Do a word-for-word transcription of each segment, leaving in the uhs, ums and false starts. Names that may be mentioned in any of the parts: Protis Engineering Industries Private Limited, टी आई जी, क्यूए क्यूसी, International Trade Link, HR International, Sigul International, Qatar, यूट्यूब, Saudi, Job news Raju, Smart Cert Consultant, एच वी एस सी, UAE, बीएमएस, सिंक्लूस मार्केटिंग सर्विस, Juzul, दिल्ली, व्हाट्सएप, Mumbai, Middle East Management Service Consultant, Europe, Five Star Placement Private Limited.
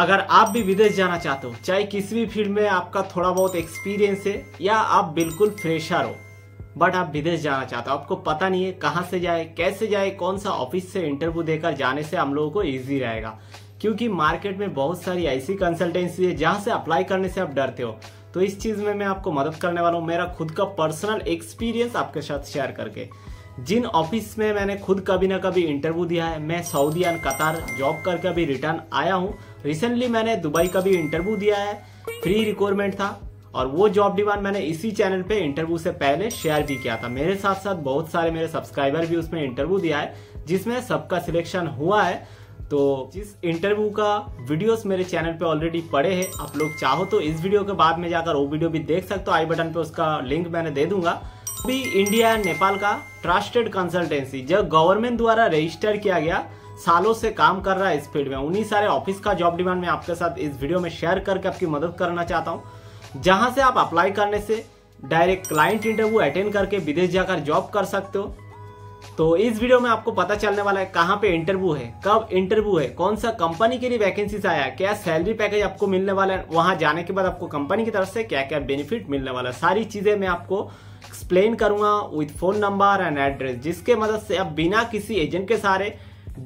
अगर आप भी विदेश जाना चाहते हो, चाहे किसी भी फील्ड में आपका थोड़ा बहुत एक्सपीरियंस है या आप बिल्कुल फ्रेशर हो बट आप विदेश जाना चाहते हो, आपको पता नहीं है कहाँ से जाए, कैसे जाए, कौन सा ऑफिस से इंटरव्यू देकर जाने से हम लोगों को ईजी रहेगा, क्योंकि मार्केट में बहुत सारी ऐसी कंसल्टेंसी है जहाँ से अप्लाई करने से आप डरते हो। तो इस चीज़ में मैं आपको मदद करने वाला हूँ, मेरा खुद का पर्सनल एक्सपीरियंस आपके साथ शेयर करके। जिन ऑफिस में मैंने खुद कभी ना कभी इंटरव्यू दिया है, मैं सऊदी और कतार जॉब करके अभी रिटर्न आया हूँ। रिसेंटली मैंने दुबई का भी इंटरव्यू दिया है, फ्री रिक्वायरमेंट था, और वो जॉब डिमांड मैंने इसी चैनल पे इंटरव्यू से पहले शेयर भी किया था। मेरे साथ साथ बहुत सारे मेरे सब्सक्राइबर भी उसमें इंटरव्यू दिया है जिसमें सबका सिलेक्शन हुआ है। तो जिस इंटरव्यू का वीडियोस मेरे चैनल पे ऑलरेडी पड़े हैं, आप लोग चाहो तो इस वीडियो के बाद में जाकर वो वीडियो भी देख सकते हो, आई बटन पे उसका लिंक मैंने दे दूंगा। अभी इंडिया नेपाल का ट्रस्टेड कंसल्टेंसी जो गवर्नमेंट द्वारा रजिस्टर किया गया, सालों से काम कर रहा है इस फील्ड में, उन्हीं सारे ऑफिस का जॉब डिमांड मैं आपके साथ इस वीडियो में शेयर करके आपकी मदद करना चाहता हूँ, जहाँ से आप अप्लाई करने से डायरेक्ट क्लाइंट इंटरव्यू अटेंड करके विदेश जाकर जॉब कर सकते हो। तो इस वीडियो में आपको पता चलने वाला है कहाँ पे इंटरव्यू है, कब इंटरव्यू है, कौन सा कंपनी के लिए वैकेंसीज आया, क्या सैलरी पैकेज आपको मिलने वाला है, वहाँ जाने के बाद आपको कंपनी की तरफ से क्या क्या बेनिफिट मिलने वाला है, सारी चीज़ें मैं आपको एक्सप्लेन करूँगा with phone number and address, जिसके मदद से आप बिना किसी एजेंट के सहारे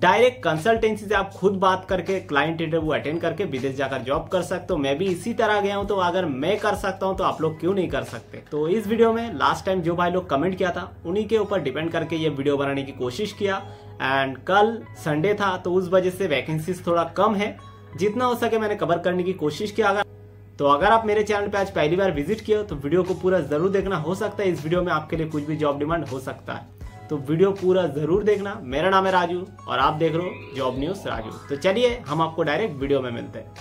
डायरेक्ट कंसल्टेंसी से आप खुद बात करके क्लाइंट इंटरव्यू अटेंड करके विदेश जाकर जॉब कर सकते हो। मैं भी इसी तरह गया हूँ, तो अगर मैं कर सकता हूँ तो आप लोग क्यों नहीं कर सकते। तो इस वीडियो में लास्ट टाइम जो भाई लोग कमेंट किया था उन्हीं के ऊपर डिपेंड करके ये वीडियो बनाने की कोशिश किया। एंड कल संडे था तो उस वजह से वैकेंसीज थोड़ा कम है, जितना हो सके मैंने कवर करने की कोशिश किया। अगर तो अगर आप मेरे चैनल पे आज पहली बार विजिट किए हो तो वीडियो को पूरा जरूर देखना, हो सकता है इस वीडियो में आपके लिए कुछ भी जॉब डिमांड हो सकता है, तो वीडियो पूरा जरूर देखना। मेरा नाम है राजू और आप देख रहे हो जॉब न्यूज़ राजू। तो चलिए हम आपको डायरेक्ट वीडियो में मिलते हैं।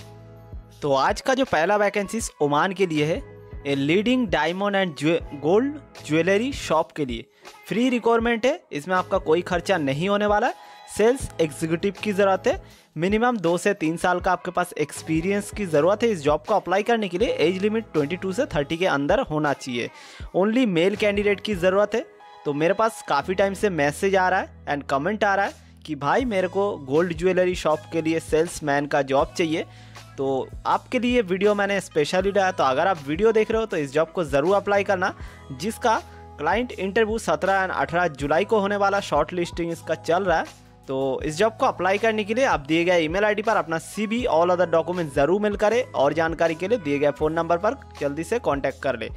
तो आज का जो पहला वैकेंसीज ओमान के लिए है, a leading diamond and gold jewellery shop के लिए फ्री रिक्वायरमेंट है। इसमें आपका कोई खर्चा नहीं होने वाला, सेल्स एग्जीक्यूटिव की ज़रूरत है, मिनिमम दो से तीन साल का आपके पास एक्सपीरियंस की ज़रूरत है। इस जॉब को अप्लाई करने के लिए एज लिमिट बाईस से तीस के अंदर होना चाहिए। ओनली मेल कैंडिडेट की ज़रूरत है। तो मेरे पास काफ़ी टाइम से मैसेज आ रहा है एंड कमेंट आ रहा है कि भाई मेरे को गोल्ड ज्वेलरी शॉप के लिए सेल्समैन का जॉब चाहिए, तो आपके लिए वीडियो मैंने स्पेशली डाला। तो अगर आप वीडियो देख रहे हो तो इस जॉब को ज़रूर अप्लाई करना, जिसका क्लाइंट इंटरव्यू सत्रह एंड अठारह जुलाई को होने वाला, शॉर्ट लिस्टिंग इसका चल रहा है। तो इस जॉब को अप्लाई करने के लिए आप दिए गए ईमेल आईडी पर अपना सीवी ऑल अदर डॉक्यूमेंट ज़रूर मेल करें, और जानकारी के लिए दिए गए फ़ोन नंबर पर जल्दी से कांटेक्ट कर ले।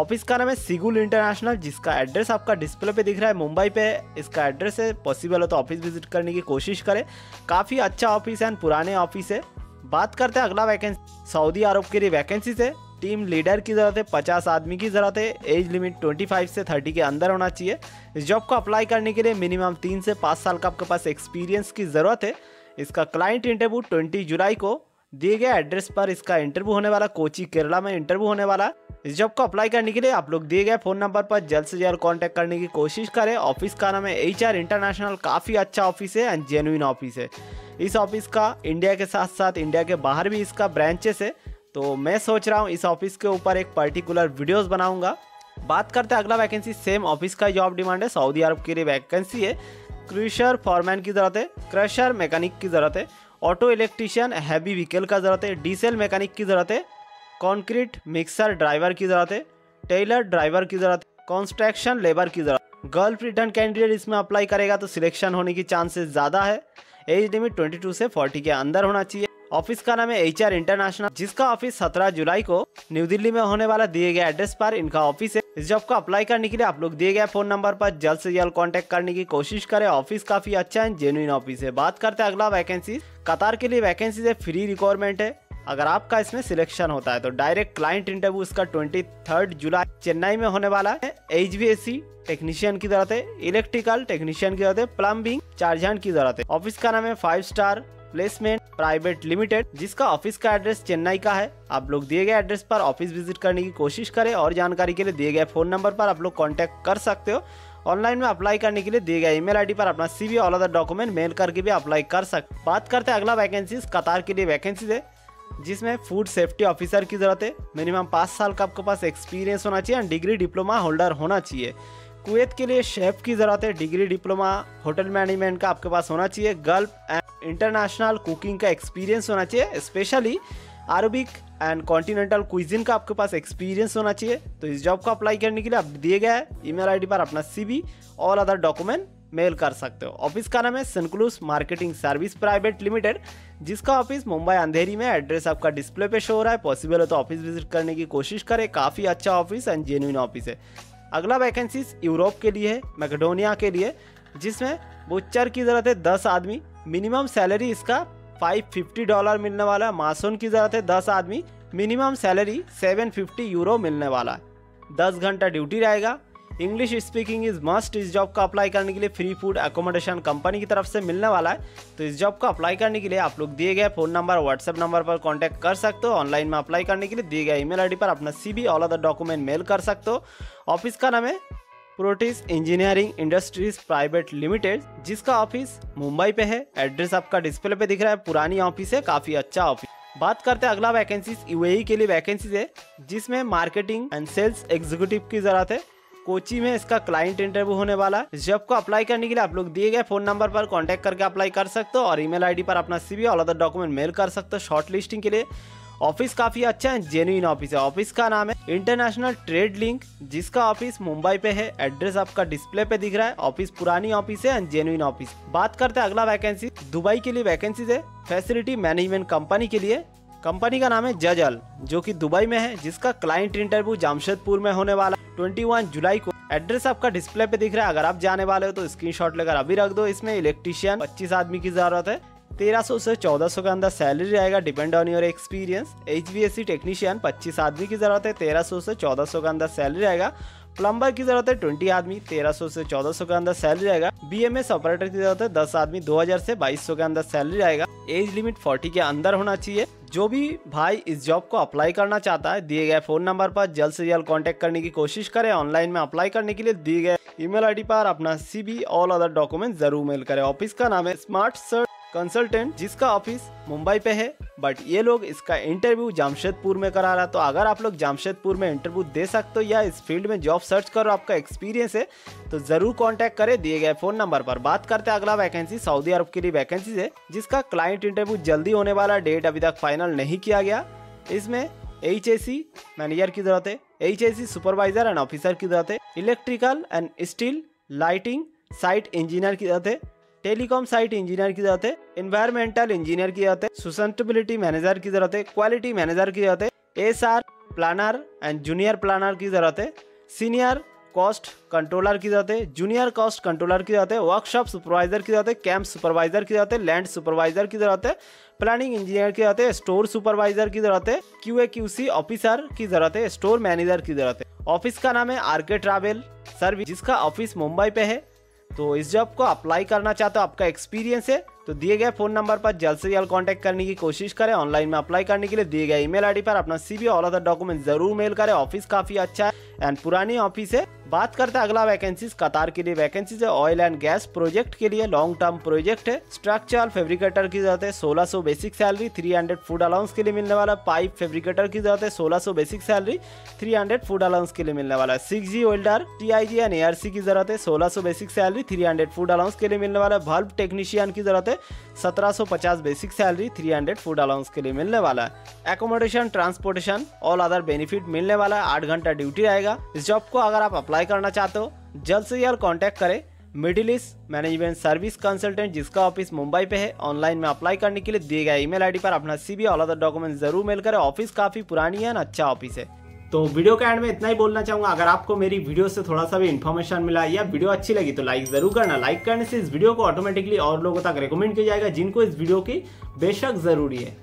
ऑफिस का नाम है सिगुल इंटरनेशनल, जिसका एड्रेस आपका डिस्प्ले पे दिख रहा है, मुंबई पे इसका एड्रेस है। पॉसिबल हो तो ऑफिस विजिट करने की कोशिश करें, काफ़ी अच्छा ऑफिस है एंड पुराने ऑफिस है। बात करते हैं अगला वैकेंसी, सऊदी अरब के लिए वैकेंसीज है। टीम लीडर की ज़रूरत है, पचास आदमी की ज़रूरत है, एज लिमिट पच्चीस से तीस के अंदर होना चाहिए। इस जॉब को अप्लाई करने के लिए मिनिमम तीन से पाँच साल का आपके पास एक्सपीरियंस की ज़रूरत है। इसका क्लाइंट इंटरव्यू बीस जुलाई को दिए गए एड्रेस पर इसका इंटरव्यू होने वाला, कोची केरला में इंटरव्यू होने वाला। इस जॉब को अप्लाई करने के लिए आप लोग दिए गए फ़ोन नंबर पर जल्द से जल्द कॉन्टैक्ट करने की कोशिश करें। ऑफिस का नाम है एच आर इंटरनेशनल, काफ़ी अच्छा ऑफिस है एंड जेन्युइन ऑफिस है। इस ऑफिस का इंडिया के साथ साथ इंडिया के बाहर भी इसका ब्रांचेस है, तो मैं सोच रहा हूँ इस ऑफिस के ऊपर एक पर्टिकुलर वीडियोस बनाऊंगा। बात करते हैं अगला वैकेंसी, सेम ऑफिस का जॉब डिमांड है, सऊदी अरब के लिए वैकेंसी है। क्रशर फॉरमैन की ज़रूरत है, क्रशर मैकेनिक की ज़रूरत है, ऑटो इलेक्ट्रीशियन हैवी व्हीकल का ज़रूरत है, डीजल मैकेनिक की ज़रूरत है, कॉन्क्रीट मिक्सर ड्राइवर की ज़रूरत है, टेलर ड्राइवर की ज़रूरत है, कंस्ट्रक्शन लेबर की ज़रूरत। गर्ल रिटर्न कैंडिडेट इसमें अप्लाई करेगा तो सिलेक्शन होने की चांसेस ज़्यादा है। एज लिमिट बाईस से चालीस के अंदर होना चाहिए। ऑफिस का नाम है एच आर इंटरनेशनल, जिसका ऑफिस सत्रह जुलाई को न्यू दिल्ली में होने वाला, दिए गए एड्रेस पर इनका ऑफिस है। इस जॉब को अप्लाई करने के लिए आप लोग दिए गए फोन नंबर पर जल्द से जल्द कांटेक्ट करने की कोशिश करें। ऑफिस काफी अच्छा है, जेन्युइन ऑफिस है। बात करते हैं अगला वैकेंसी, कतार के लिए वैकेंसी है, फ्री रिक्वायरमेंट है। अगर आपका इसमें सिलेक्शन होता है तो डायरेक्ट क्लाइंट इंटरव्यू इसका ट्वेंटी थर्ड जुलाई चेन्नई में होने वाला है। एच वी एस सी technician की जरूरत है, इलेक्ट्रिकल टेक्नीशियन की जरूरत है, प्लम्बिंग चार्जन की जरूरत है। ऑफिस का नाम है five star placement private limited, जिसका ऑफिस का एड्रेस चेन्नई का है। आप लोग दिए गए एड्रेस पर ऑफिस विजिट करने की कोशिश करें, और जानकारी के लिए दिए गए फोन नंबर पर आप लोग कांटेक्ट कर सकते हो। ऑनलाइन में अप्लाई करने के लिए दिए गए ईमेल आईडी पर अपना सीवी और अदर डॉक्यूमेंट मेल करके भी अप्लाई कर सकते। बात करते हैं अगला वैकेंसीज, कतार के लिए वैकेंसीज है, जिसमें फूड सेफ्टी ऑफिसर की जरूरत है। मिनिमम पाँच साल का आपके पास एक्सपीरियंस होना चाहिए एंड डिग्री डिप्लोमा होल्डर होना चाहिए। कुवैत के लिए शेफ की ज़रूरत है। डिग्री डिप्लोमा होटल मैनेजमेंट का आपके पास होना चाहिए। गल्फ एंड इंटरनेशनल कुकिंग का एक्सपीरियंस होना चाहिए, specially Arabic and continental cuisine का आपके पास एक्सपीरियंस होना चाहिए। तो इस जॉब को अप्लाई करने के लिए आप दिए गए ईमेल आईडी पर अपना सीवी और अदर डॉक्यूमेंट मेल कर सकते हो। ऑफिस का नाम है सिंक्लूस मार्केटिंग सर्विस प्राइवेट लिमिटेड, जिसका ऑफिस मुंबई अंधेरी में। एड्रेस आपका डिस्प्ले पे शो हो रहा है। पॉसिबल हो तो ऑफिस विजिट करने की कोशिश करें, काफ़ी अच्छा ऑफिस एंड जेन्युइन ऑफिस है। अगला वैकेंसीज यूरोप के लिए है, मैकेडोनिया के लिए, जिसमें बुचर की ज़रूरत है दस आदमी। मिनिमम सैलरी इसका पाँच सौ पचास डॉलर मिलने वाला है। मासून की ज़रूरत है दस आदमी। मिनिमम सैलरी सात सौ पचास यूरो मिलने वाला है। दस घंटा ड्यूटी रहेगा। English speaking is must. इस जॉब का अप्लाई करने के लिए फ्री फूड एकोमोडेशन कंपनी की तरफ से मिलने वाला है। तो इस जॉब का अप्लाई करने के लिए आप लोग दिए गए फ़ोन नंबर व्हाट्सएप नंबर पर कॉन्टैक्ट कर सकते हो। ऑनलाइन में अप्लाई करने के लिए दिए गए ईमेल आईडी पर अपना सीवी और अदर डॉक्यूमेंट मेल कर सकते हो। ऑफिस का नाम है प्रोटिस इंजीनियरिंग इंडस्ट्रीज प्राइवेट लिमिटेड, जिसका ऑफिस मुंबई पे है। एड्रेस आपका डिस्प्ले पे दिख रहा है। पुरानी ऑफिस है, काफ़ी अच्छा ऑफिस। बात करते हैं अगला वैकेंसीज यूएई के लिए वैकेंसीज है, जिसमें मार्केटिंग एंड सेल्स एग्जीक्यूटिव की ज़रूरत है। कोची में इसका क्लाइंट इंटरव्यू होने वाला है। इस जॉब को अप्लाई करने के लिए आप लोग दिए गए फोन नंबर पर कॉन्टैक्ट करके अप्लाई कर सकते हो और ईमेल आईडी पर अपना सीवी और अदर डॉक्यूमेंट मेल कर सकते हो। शॉर्ट लिस्टिंग के लिए ऑफिस काफ़ी अच्छा है, जेन्युइन ऑफिस है। ऑफिस का नाम है इंटरनेशनल ट्रेड लिंक, जिसका ऑफिस मुंबई पे है। एड्रेस आपका डिस्प्ले पे दिख रहा है। ऑफिस पुरानी ऑफिस है एंड जेन्युइन ऑफिस। बात करते हैं अगला वैकेंसी दुबई के लिए वैकेंसीज है, फैसिलिटी मैनेजमेंट कंपनी के लिए। कंपनी का नाम है जजल, जो कि दुबई में है, जिसका क्लाइंट इंटरव्यू जामशेदपुर में होने वाला इक्कीस जुलाई को। एड्रेस आपका डिस्प्ले पे दिख रहा है। अगर आप जाने वाले हो तो स्क्रीनशॉट लेकर अभी रख दो। इसमें इलेक्ट्रीशियन पच्चीस आदमी की जरूरत है। तेरह सौ से चौदह सौ के अंदर सैलरी रहेगा, depend on your experience. HVAC technician पच्चीस आदमी की जरूरत है। तेरह सौ से चौदह सौ के अंदर सैलरी रहेगा। प्लम्बर की जरूरत है बीस आदमी। तेरह सौ से चौदह सौ के अंदर सैलरी रहेगा। बीएमएस ऑपरेटर की जरूरत है दस आदमी। दो हज़ार से बाईस सौ के अंदर सैलरी रहेगा। एज लिमिट चालीस के अंदर होना चाहिए। जो भी भाई इस जॉब को अप्लाई करना चाहता है, दिए गए फोन नंबर पर जल्द से जल्द कॉन्टैक्ट करने की कोशिश करें। ऑनलाइन में अप्लाई करने के लिए दिए गए ईमेल आईडी पर अपना सीवी और अदर डॉक्यूमेंट जरूर मेल करें। ऑफिस का नाम है स्मार्ट सर्ट कंसल्टेंट, जिसका ऑफिस मुंबई पे है, बट ये लोग इसका इंटरव्यू जामशेदपुर में करा रहा है। तो अगर आप लोग जामशेदपुर में इंटरव्यू दे सकते हो या इस फील्ड में जॉब सर्च करो, आपका एक्सपीरियंस है तो ज़रूर कांटेक्ट करें दिए गए फ़ोन नंबर पर। बात करते हैं अगला वैकेंसी सऊदी अरब के लिए वैकेंसीज है, जिसका क्लाइंट इंटरव्यू जल्दी होने वाला। डेट अभी तक फाइनल नहीं किया गया। इसमें एच ए सी मैनेजर की ज़रूरत है, H A C supervisor and officer की ज़रूरत है। Electrical and steel lighting site engineer की ज़रूरत है। टेलीकॉम साइट इंजीनियर की जरूरत है। एनवायरमेंटल इंजीनियर की जरूरत है। सस्टेनेबिलिटी मैनेजर की जरूरत है। क्वालिटी मैनेजर की जरूरत है। SR planner and junior planner की जरूरत है। सीनियर कॉस्ट कंट्रोलर की जरूरत है। जूनियर कॉस्ट कंट्रोलर की जरूरत है। वर्कशॉप सुपरवाइजर की जरूरत है। कैंप सुपरवाइजर की जरूरत है। लैंड सुपरवाइजर की जरूरत है। प्लानिंग इंजीनियर की जरूरत है। स्टोर सुपरवाइजर की जरूरत है। क्यूए क्यूसी ऑफिसर की जरूरत है। स्टोर मैनेजर की जरूरत है। ऑफिस का नाम है आरके ट्रैवल सर्विस, जिसका ऑफिस मुंबई पे है। तो इस जॉब को अप्लाई करना चाहते हो, आपका एक्सपीरियंस है तो दिए गए फ़ोन नंबर पर जल्द से जल्द कांटेक्ट करने की कोशिश करें। ऑनलाइन में अप्लाई करने के लिए दिए गए ईमेल आईडी पर अपना सीवी और अदर डॉक्यूमेंट जरूर मेल करें। ऑफिस काफ़ी अच्छा है एंड पुरानी ऑफिस है। बात करते हैं अगला वैकेंसीज कतार के लिए वैकेंसीज है, ऑयल एंड गैस प्रोजेक्ट के लिए। लॉन्ग टर्म प्रोजेक्ट है। स्ट्रक्चरल फेब्रिकेटर की जरूरत है। सोलह सौ basic salary, three hundred food allowance के लिए मिलने वाला। पाइप फेब्रिकेटर की जरूरत है। सोलह सौ basic salary, three hundred food allowance के लिए मिलने वाला। Six G welder टी आई जी and A R C की जरूरत है। सोलह सौ basic salary, three hundred food allowance के लिए मिलने वाला। बल्ब टेक्नीशियन की जरूरत है। सत्रह सौ पचास basic salary, three hundred food allowance के लिए मिलने वाला है। एकोमोडेशन ट्रांसपोर्टेशन और अदर बेनिफिट मिलने वाला है। आठ घंटा ड्यूटी रहेगा। इस जॉब को अगर आप अप्लाई करना चाहते हो जल्द से जल्द कांटेक्ट करें middle east management service consultant, जिसका ऑफिस मुंबई पे है। ऑनलाइन में अप्लाई करने के लिए दिए गए ईमेल आईडी पर अपना सीवी और अदर डॉक्यूमेंट जरूर मेल करें। ऑफिस काफ़ी पुरानी है ना, अच्छा ऑफिस है। तो वीडियो के एंड में इतना ही बोलना चाहूँगा। अगर आपको मेरी वीडियो से थोड़ा सा भी इन्फॉर्मेशन मिला या वीडियो अच्छी लगी तो लाइक जरूर करना। लाइक करने से इस वीडियो को ऑटोमेटिकली और लोगों तक रिकमेंड किया जाएगा जिनको इस वीडियो की बेशक जरूरी है।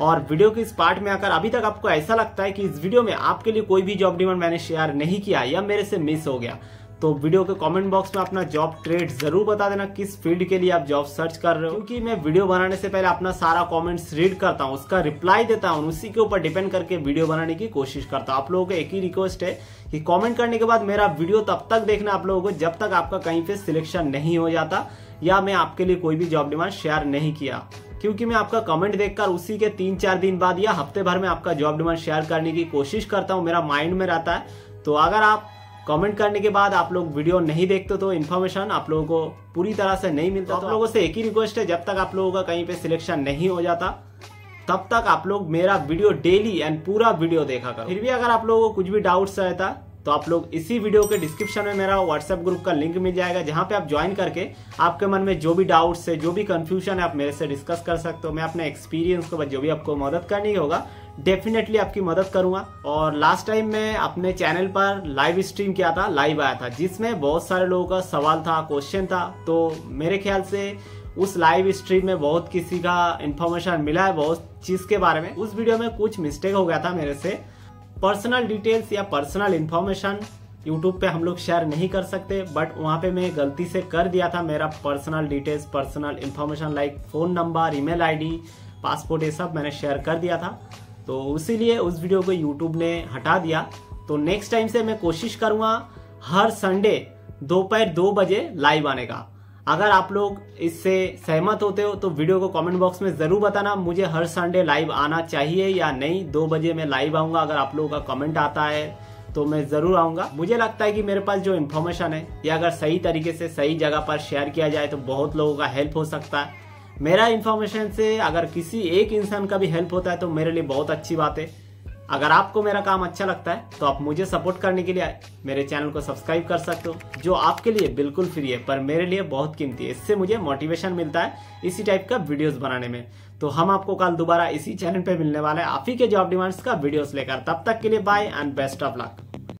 और वीडियो के इस पार्ट में आकर अभी तक आपको ऐसा लगता है कि इस वीडियो में आपके लिए कोई भी जॉब डिमांड मैंने शेयर नहीं किया या मेरे से मिस हो गया, तो वीडियो के कमेंट बॉक्स में अपना जॉब ट्रेड जरूर बता देना, किस फील्ड के लिए आप जॉब सर्च कर रहे हो। क्योंकि मैं वीडियो बनाने से पहले अपना सारा कमेंट्स रीड करता हूँ, उसका रिप्लाई देता हूँ, उसी के ऊपर डिपेंड करके वीडियो बनाने की कोशिश करता हूँ। आप लोगों को एक ही रिक्वेस्ट है कि कमेंट करने के बाद मेरा वीडियो तब तक देखना आप लोगों को जब तक आपका कहीं पे सिलेक्शन नहीं हो जाता या मैं आपके लिए कोई भी जॉब डिमांड शेयर नहीं किया, क्योंकि मैं आपका कमेंट देखकर उसी के तीन चार दिन बाद या हफ्ते भर में आपका जॉब डिमांड शेयर करने की कोशिश करता हूँ, मेरा माइंड में रहता है। तो अगर आप कमेंट करने के बाद आप लोग वीडियो नहीं देखते तो इन्फॉर्मेशन आप लोगों को पूरी तरह से नहीं मिलता। तो आप लोगों से एक ही रिक्वेस्ट है, जब तक आप लोगों का कहीं पे सिलेक्शन नहीं हो जाता तब तक आप लोग मेरा वीडियो डेली एंड पूरा वीडियो देखा करो। फिर भी अगर आप लोगों को कुछ भी डाउट्स रहता तो आप लोग इसी वीडियो के डिस्क्रिप्शन में मेरा व्हाट्सएप ग्रुप का लिंक मिल जाएगा, जहां पे आप ज्वाइन करके आपके मन में जो भी डाउट्स है, जो भी कंफ्यूजन है, आप मेरे से डिस्कस कर सकते हो। मैं अपने एक्सपीरियंस के बाद जो भी आपको मदद करनी होगा डेफिनेटली आपकी मदद करूंगा। और लास्ट टाइम मैं अपने चैनल पर लाइव स्ट्रीम किया था, लाइव आया था, जिसमें बहुत सारे लोगों का सवाल था, क्वेश्चन था। तो मेरे ख्याल से उस लाइव स्ट्रीम में बहुत किसी का इन्फॉर्मेशन मिला है बहुत चीज के बारे में। उस वीडियो में कुछ मिस्टेक हो गया था मेरे से, पर्सनल डिटेल्स या पर्सनल इन्फॉर्मेशन यूट्यूब पे हम लोग शेयर नहीं कर सकते, बट वहाँ पे मैं गलती से कर दिया था। मेरा personal details, personal information like phone number, email ID, passport, ये सब मैंने शेयर कर दिया था। तो इसीलिए उस वीडियो को यूट्यूब ने हटा दिया। तो नेक्स्ट टाइम से मैं कोशिश करूँगा हर संडे दोपहर दो बजे लाइव आने का। अगर आप लोग इससे सहमत होते हो तो वीडियो को कमेंट बॉक्स में ज़रूर बताना, मुझे हर संडे लाइव आना चाहिए या नहीं। दो बजे मैं लाइव आऊँगा, अगर आप लोगों का कमेंट आता है तो मैं ज़रूर आऊँगा। मुझे लगता है कि मेरे पास जो इन्फॉर्मेशन है ये अगर सही तरीके से सही जगह पर शेयर किया जाए तो बहुत लोगों का हेल्प हो सकता है। मेरा इन्फॉर्मेशन से अगर किसी एक इंसान का भी हेल्प होता है तो मेरे लिए बहुत अच्छी बात है। अगर आपको मेरा काम अच्छा लगता है तो आप मुझे सपोर्ट करने के लिए मेरे चैनल को सब्सक्राइब कर सकते हो, जो आपके लिए बिल्कुल फ्री है पर मेरे लिए बहुत कीमती है। इससे मुझे मोटिवेशन मिलता है इसी टाइप का वीडियोस बनाने में। तो हम आपको कल दोबारा इसी चैनल पे मिलने वाला है आप ही के जॉब डिमांड्स का वीडियोस लेकर। तब तक के लिए bye and best of luck.